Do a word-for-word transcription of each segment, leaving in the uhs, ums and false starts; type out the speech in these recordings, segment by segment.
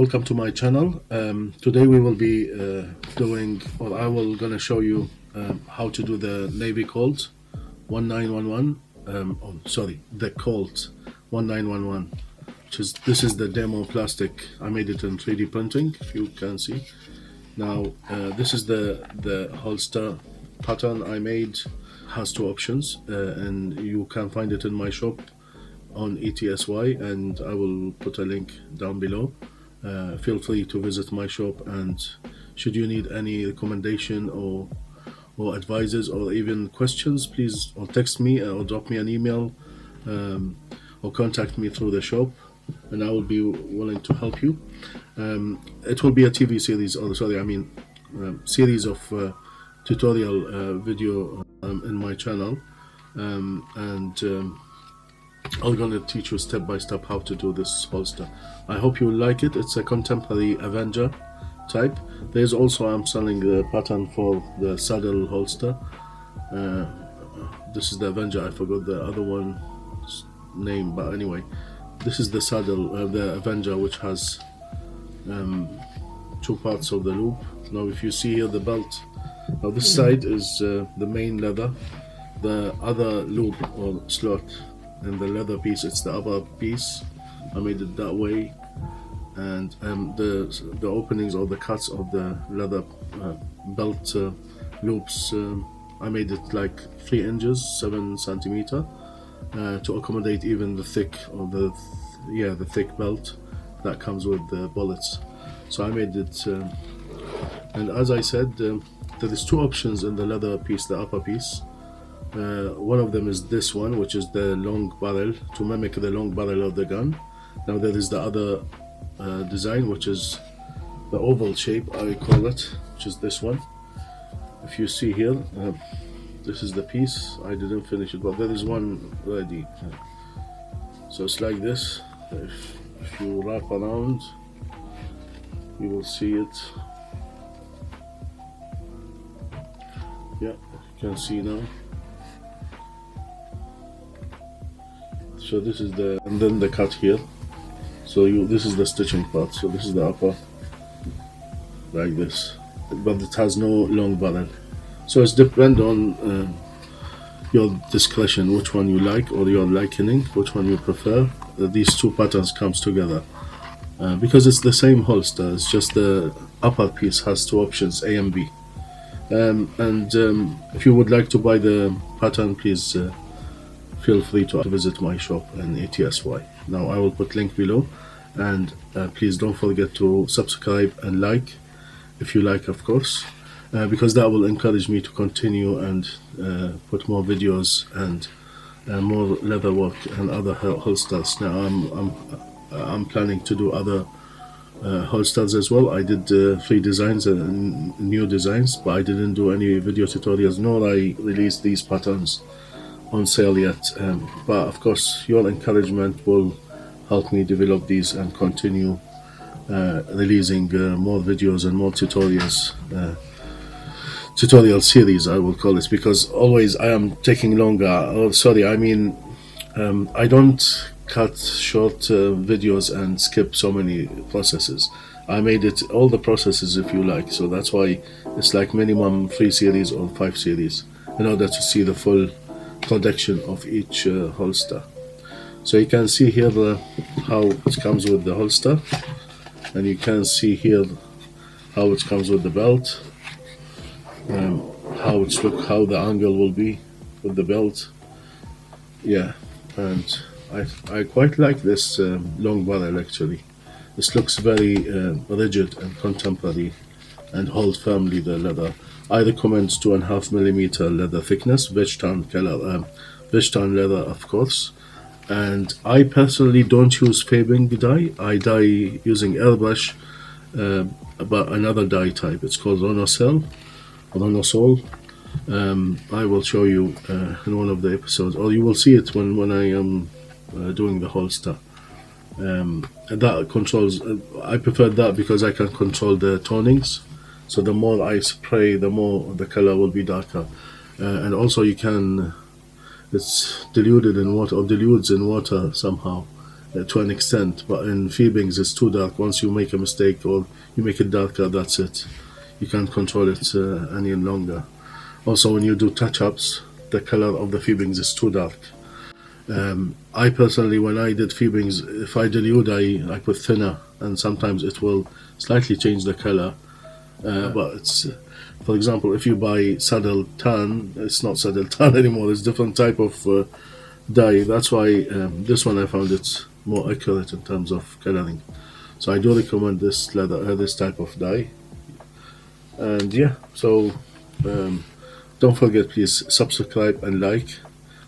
Welcome to my channel. Um, today we will be uh, doing, or I will gonna show you um, how to do the Navy Colt nineteen eleven. Um, oh, sorry, the Colt nineteen eleven. Which is, this is the demo plastic. I made it in three D printing. If you can see. Now uh, this is the the holster pattern I made. Has two options, uh, and you can find it in my shop on Etsy, and I will put a link down below. Uh, feel free to visit my shop, and should you need any recommendation or or advices or even questions, please or text me or drop me an email, um, or contact me through the shop, and I will be willing to help you. Um, it will be a T V series, or sorry, I mean um, series of uh, tutorial uh, video um, in my channel, um, and um, I'm going to teach you step by step how to do this holster. I hope you will like it. It's a contemporary Avenger type. There's also, I'm selling the pattern for the saddle holster. Uh, this is the Avenger. I forgot the other one's name, but anyway, this is the saddle, uh, the Avenger, which has um, two parts of the loop. Now if you see here the belt, now this side is uh, the main leather, the other loop or slot, and the leather piece, it's the upper piece. I made it that way, and um, the the openings or the cuts of the leather uh, belt uh, loops, um, I made it like three inches, seven centimeter, uh, to accommodate even the thick or the th yeah the thick belt that comes with the bullets. So I made it, um, and as I said, um, there is two options in the leather piece, the upper piece. Uh, one of them is this one, which is the long barrel, to mimic the long barrel of the gun. Now there is the other uh, design, which is the oval shape, I call it, which is this one. If you see here, uh, this is the piece. I didn't finish it, but there is one ready. So it's like this. If, if you wrap around, you will see it. Yeah, you can see now. So this is the, and then the cut here. So you, this is the stitching part. So this is the upper, like this, but it has no long barrel. So it's depend on uh, your discretion, which one you like or your likening, which one you prefer. Uh, these two patterns comes together uh, because it's the same holster. It's just the upper piece has two options, A and B. Um, and um, if you would like to buy the pattern, please. Uh, Feel free to visit my shop and Etsy. Now I will put link below, and uh, please don't forget to subscribe and like if you like, of course, uh, because that will encourage me to continue and uh, put more videos and uh, more leather work and other holsters. Now I'm I'm I'm planning to do other uh, holsters as well. I did uh, three designs and uh, new designs, but I didn't do any video tutorials, nor I released these patterns on sale yet, um, but of course your encouragement will help me develop these and continue uh, releasing uh, more videos and more tutorials, uh, tutorial series I will call it, because always I am taking longer. Oh, sorry, I mean um, I don't cut short uh, videos and skip so many processes. I made it all the processes if you like, so that's why it's like minimum three series or five series in order to see the full production of each uh, holster. So you can see here the, how it comes with the holster, and you can see here how it comes with the belt, um, how it's look, how the angle will be with the belt. Yeah, and I, I quite like this um, long barrel actually. This looks very uh, rigid and contemporary and hold firmly the leather. I recommend two and a half millimeter leather thickness, Veg-Tan color, um, Veg-Tan leather, of course. And I personally don't use Fiebing's dye. I dye using airbrush, uh, but another dye type. It's called Ronosol. Ronosol. Um, I will show you uh, in one of the episodes, or you will see it when when I am uh, doing the holster. Um, and that controls. Uh, I prefer that because I can control the tonings. So the more I spray, the more the color will be darker, uh, and also you can, it's diluted in water or dilutes in water somehow, uh, to an extent, but in Fiebing's it's too dark. Once you make a mistake or you make it darker, that's it. You can't control it uh, any longer. Also, when you do touch-ups, the color of the Fiebing's is too dark. Um, I personally, when I did Fiebing's, if I dilute, I, I put thinner, and sometimes it will slightly change the color. Uh, but it's, for example, if you buy saddle tan, it's not saddle tan anymore. It's different type of uh, dye. That's why um, this one I found it's more accurate in terms of coloring. So I do recommend this leather, uh, this type of dye. And yeah, so um, don't forget, please subscribe and like.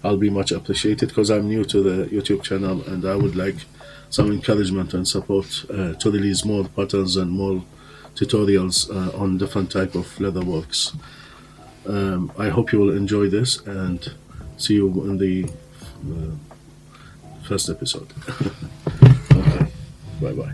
I'll be much appreciated because I'm new to the YouTube channel, and I would like some encouragement and support uh, to release more patterns and more tutorials uh, on different type of leather works. Um, I hope you will enjoy this, and see you in the uh, first episode. Okay, bye bye.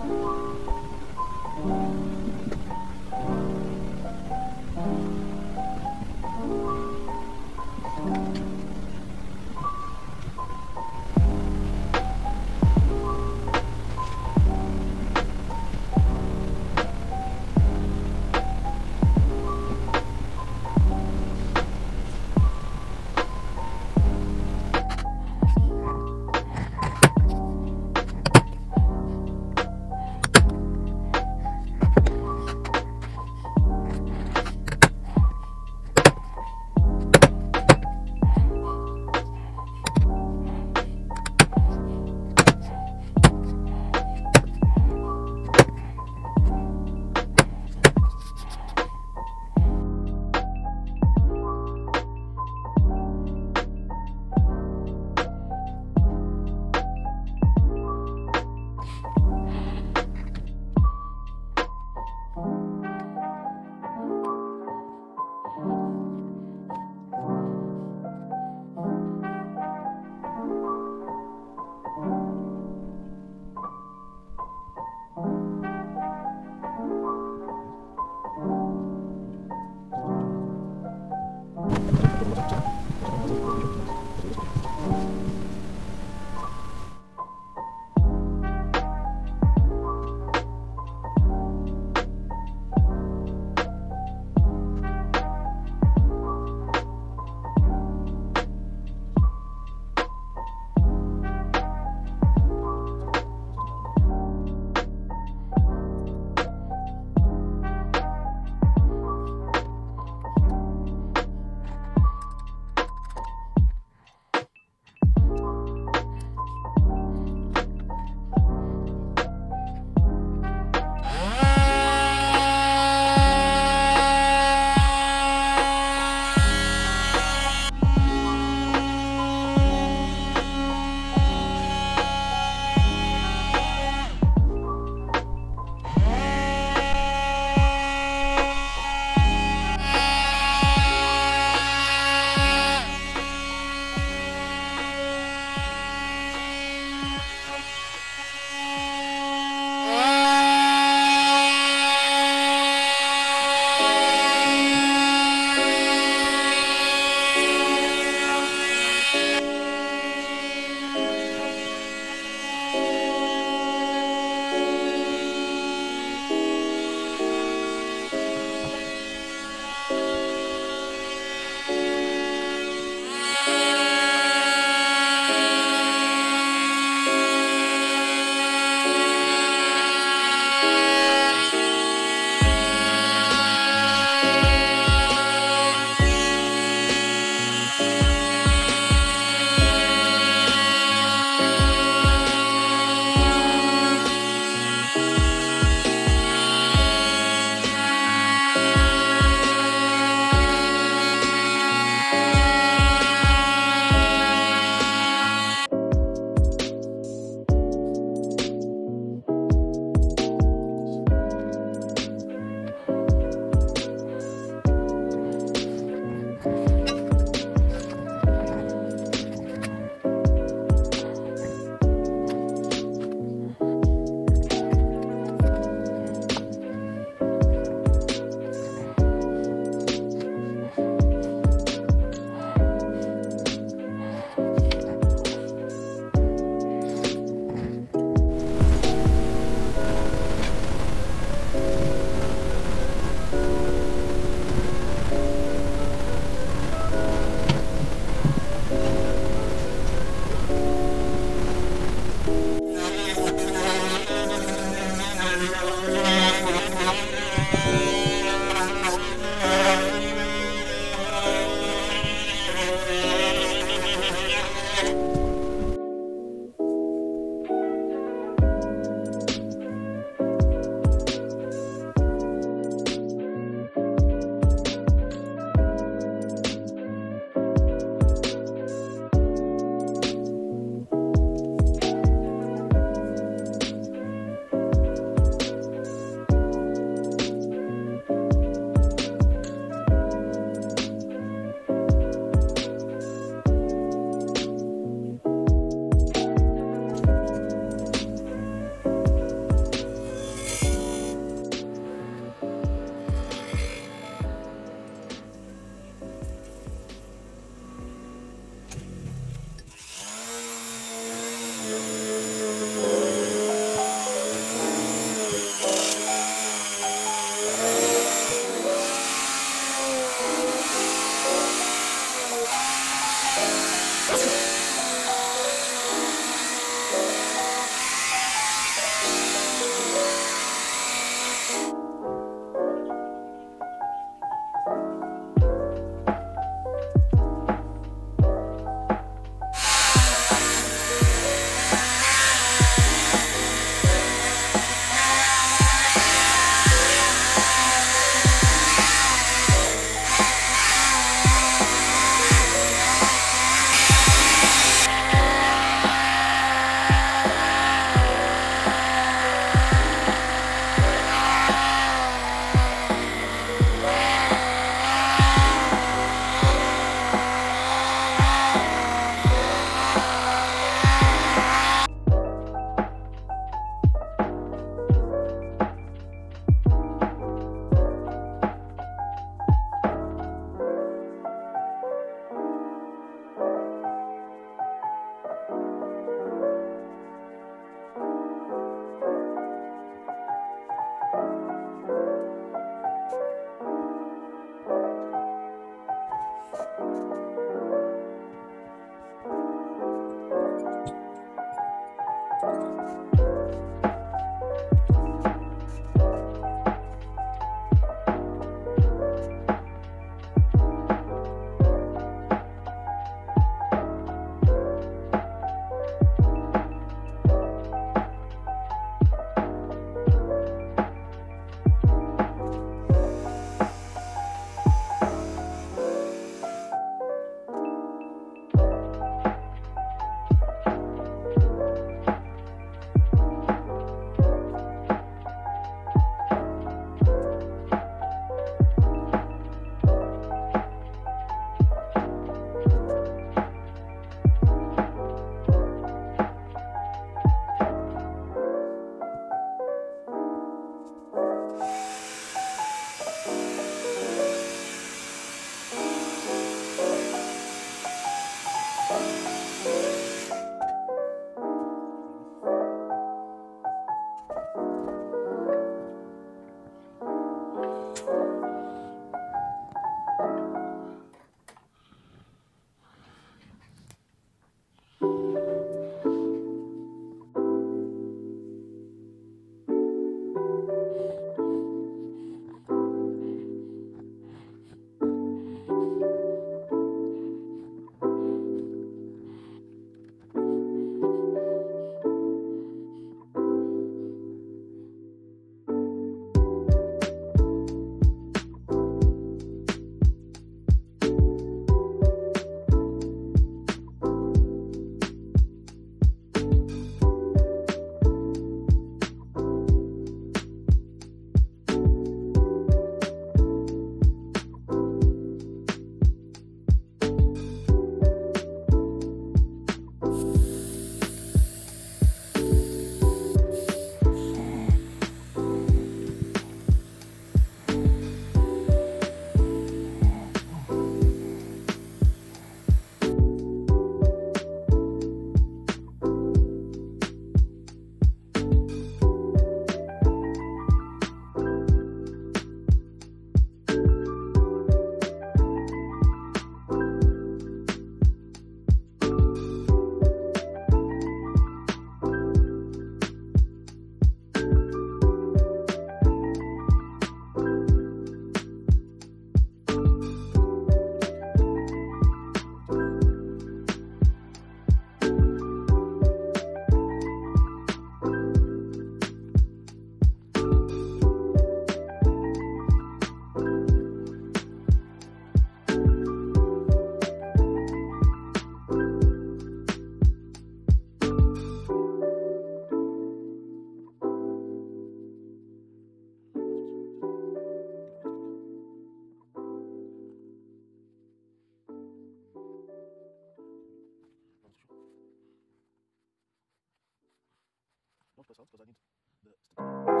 Because I need the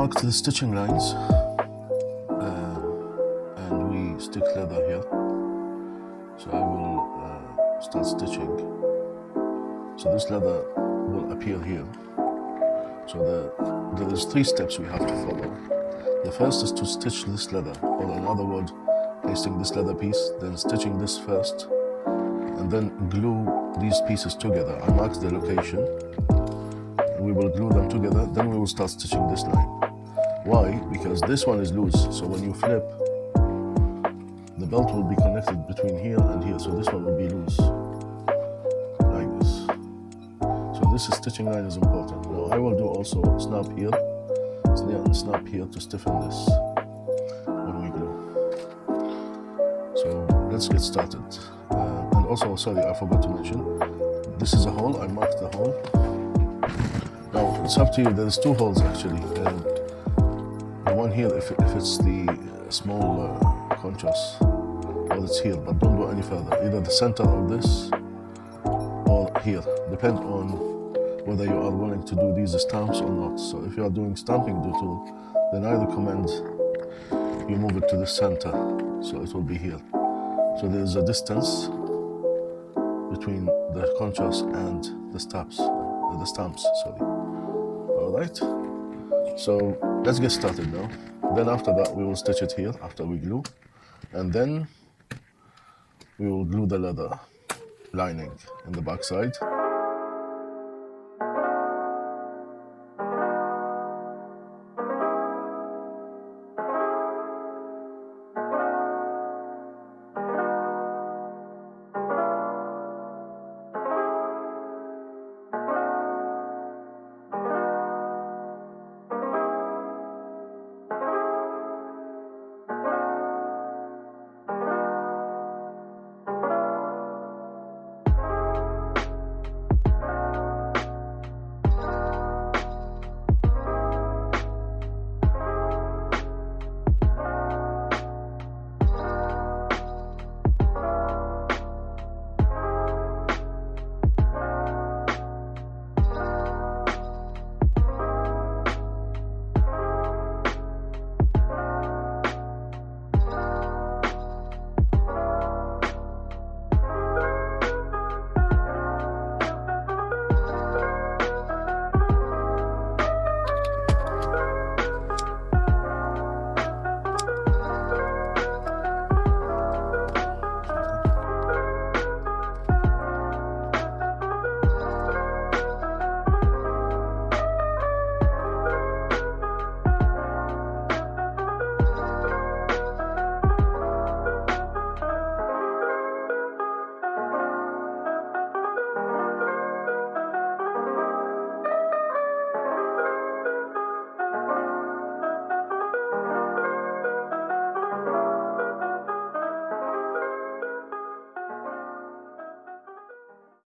marked the stitching lines, uh, and we stick leather here, so I will uh, start stitching. So this leather will appear here. So the, there is three steps we have to follow. The first is to stitch this leather, or in other words, placing this leather piece, then stitching this first, and then glue these pieces together. I marked the location. We will glue them together, then we will start stitching this line. Why? Because this one is loose, so when you flip, the belt will be connected between here and here, so this one will be loose, like this. So this stitching line is important. Now I will do also snap here, and snap here to stiffen this when we glue. So let's get started. Uh, and also, sorry, I forgot to mention, this is a hole. I marked the hole. Now it's up to you. There's two holes actually. And the one here, if, if it's the small uh, contrast, well, it's here, but don't go any further. Either the center of this or here, depend on whether you are willing to do these stamps or not. So if you are doing stamping tool, then I recommend you move it to the center, so it will be here. So there's a distance between the contrast and the stamps. The stamps, sorry. All right, so let's get started now. Then after that, we will stitch it here after we glue, and then we will glue the leather lining in the back side.